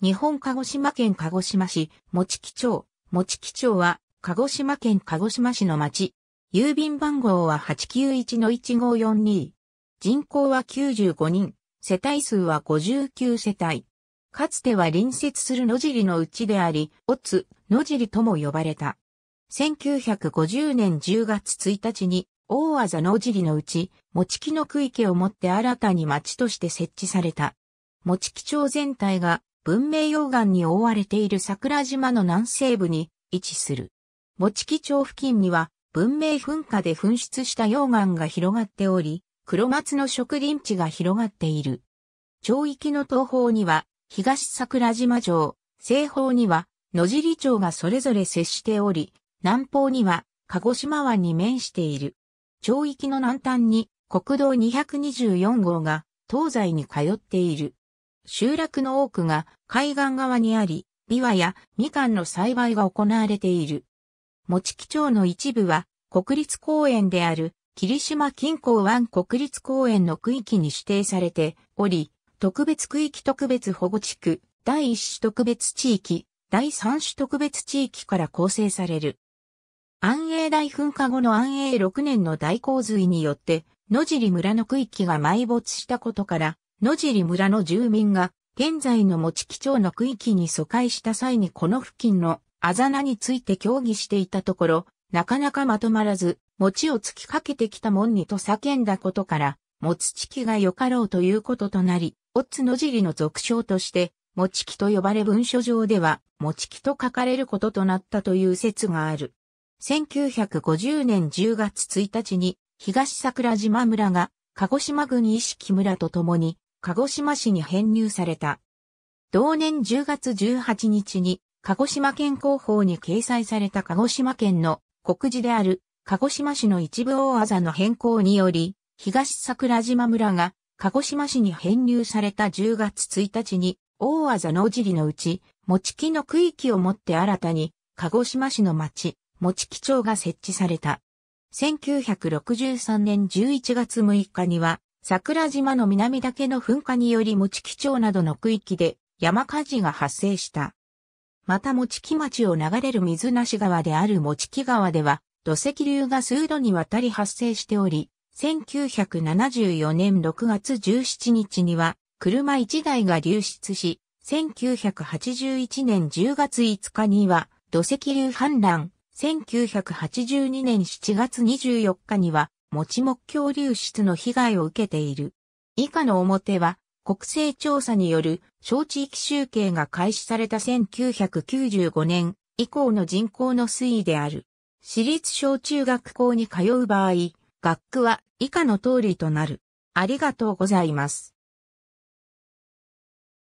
日本鹿児島県鹿児島市、持木町。持木町は、鹿児島県鹿児島市の町。郵便番号は 891-1542。人口は95人。世帯数は59世帯。かつては隣接する野尻のうちであり、オツ、野尻とも呼ばれた。1950年10月1日に、大字野尻のうち、持木の区域をもって新たに町として設置された。持木町全体が、文明溶岩に覆われている桜島の南西部に位置する。持木町付近には文明噴火で噴出した溶岩が広がっており、黒松の植林地が広がっている。町域の東方には東桜島町、西方には野尻町がそれぞれ接しており、南方には鹿児島湾に面している。町域の南端に国道224号が東西に通っている。集落の多くが海岸側にあり、ビワやみかんの栽培が行われている。持木町の一部は国立公園である霧島錦江湾国立公園の区域に指定されており、特別区域特別保護地区、第一種特別地域、第三種特別地域から構成される。安永大噴火後の安永6年の大洪水によって、野尻村の区域が埋没したことから、野尻村の住民が現在の持木町の区域に疎開した際にこの付近のあざなについて協議していたところ、なかなかまとまらず、餅を突きかけてきたもんにと叫んだことから、持ち木がよかろうということとなり、オッツ野尻の俗称として、持木と呼ばれ文書上では、持木と書かれることとなったという説がある。1950年10月1日に、東桜島村が、鹿児島郡一色村とともに、鹿児島市に編入された。同年10月18日に、鹿児島県広報に掲載された鹿児島県の国字である鹿児島市の一部大字の変更により、東桜島村が鹿児島市に編入された10月1日に、大字野尻のうち、持木の区域をもって新たに、鹿児島市の町、持木町が設置された。1963年11月6日には、桜島の南岳の噴火により持木町などの区域で山火事が発生した。また持木町を流れる水無川である持木川では土石流が数度にわたり発生しており、1974年6月17日には車1台が流出し、1981年10月5日には土石流氾濫、1982年7月24日には持木橋流出の被害を受けている。以下の表は国勢調査による小地域集計が開始された1995年以降の人口の推移である。私立小中学校に通う場合、学区は以下の通りとなる。ありがとうございます。